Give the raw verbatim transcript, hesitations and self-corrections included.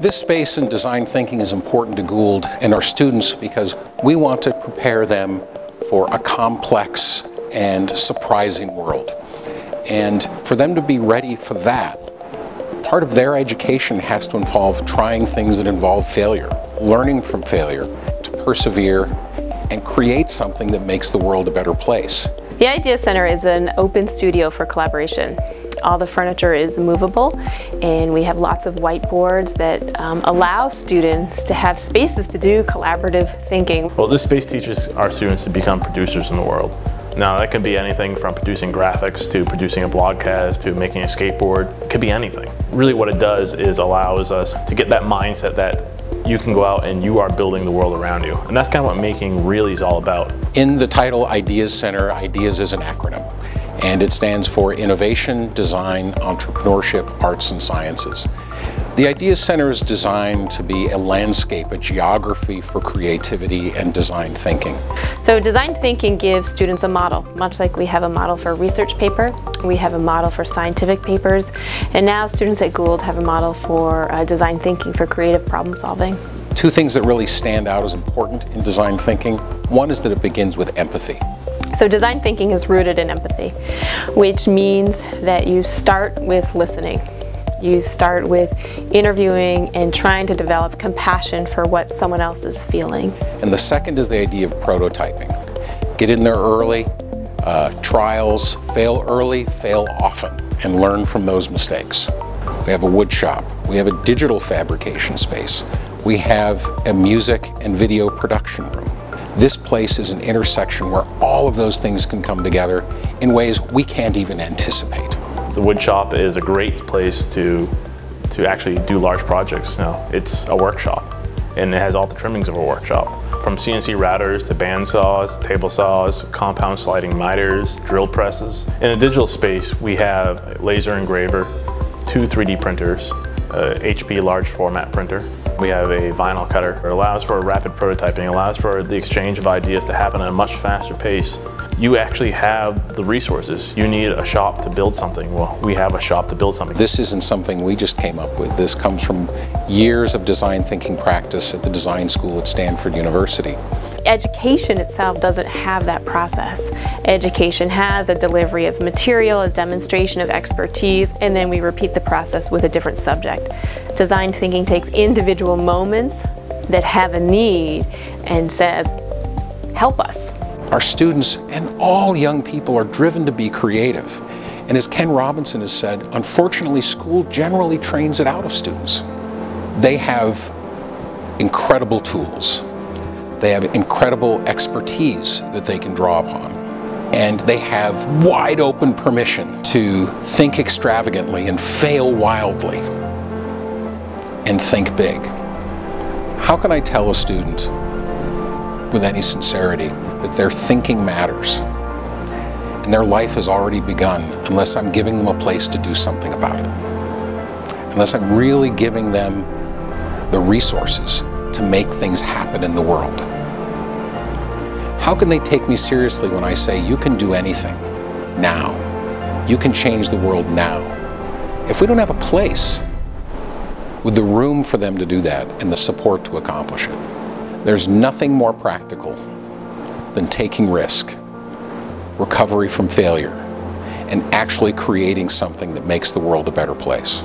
This space in design thinking is important to Gould and our students because we want to prepare them for a complex and surprising world. And for them to be ready for that, part of their education has to involve trying things that involve failure, learning from failure, to persevere and create something that makes the world a better place. The Idea Center is an open studio for collaboration. All the furniture is movable, and we have lots of whiteboards that um, allow students to have spaces to do collaborative thinking. Well, this space teaches our students to become producers in the world. Now, that could be anything from producing graphics to producing a blogcast to making a skateboard. It could be anything. Really what it does is allows us to get that mindset that you can go out and you are building the world around you. And that's kind of what making really is all about. In the title Ideas Center, IDEAS is an acronym, and it stands for Innovation, Design, Entrepreneurship, Arts and Sciences. The Ideas Center is designed to be a landscape, a geography for creativity and design thinking. So design thinking gives students a model, much like we have a model for a research paper, we have a model for scientific papers, and now students at Gould have a model for uh, design thinking, for creative problem solving. Two things that really stand out as important in design thinking. One is that it begins with empathy. So design thinking is rooted in empathy, which means that you start with listening. You start with interviewing and trying to develop compassion for what someone else is feeling. And the second is the idea of prototyping. Get in there early, uh, trials, fail early, fail often, and learn from those mistakes. We have a wood shop, we have a digital fabrication space, we have a music and video production room. This place is an intersection where all of those things can come together in ways we can't even anticipate. The wood shop is a great place to, to actually do large projects now. It's a workshop, and it has all the trimmings of a workshop. From C N C routers to band saws, table saws, compound sliding miters, drill presses. In the digital space, we have a laser engraver, two three D printers, a H P large format printer. We have a vinyl cutter. It allows for rapid prototyping, allows for the exchange of ideas to happen at a much faster pace. You actually have the resources. You need a shop to build something. Well, we have a shop to build something. This isn't something we just came up with. This comes from years of design thinking practice at the design school at Stanford University. Education itself doesn't have that process. Education has a delivery of material, a demonstration of expertise, and then we repeat the process with a different subject. Design thinking takes individual moments that have a need and says, help us. Our students and all young people are driven to be creative. And as Ken Robinson has said, unfortunately, school generally trains it out of students. They have incredible tools. They have incredible expertise that they can draw upon. And they have wide open permission to think extravagantly and fail wildly and think big. How can I tell a student with any sincerity that their thinking matters and their life has already begun unless I'm giving them a place to do something about it, unless I'm really giving them the resources to make things happen in the world? How can they take me seriously when I say you can do anything now, you can change the world now, if we don't have a place with the room for them to do that and the support to accomplish it? There's nothing more practical than taking risk, recovery from failure, and actually creating something that makes the world a better place.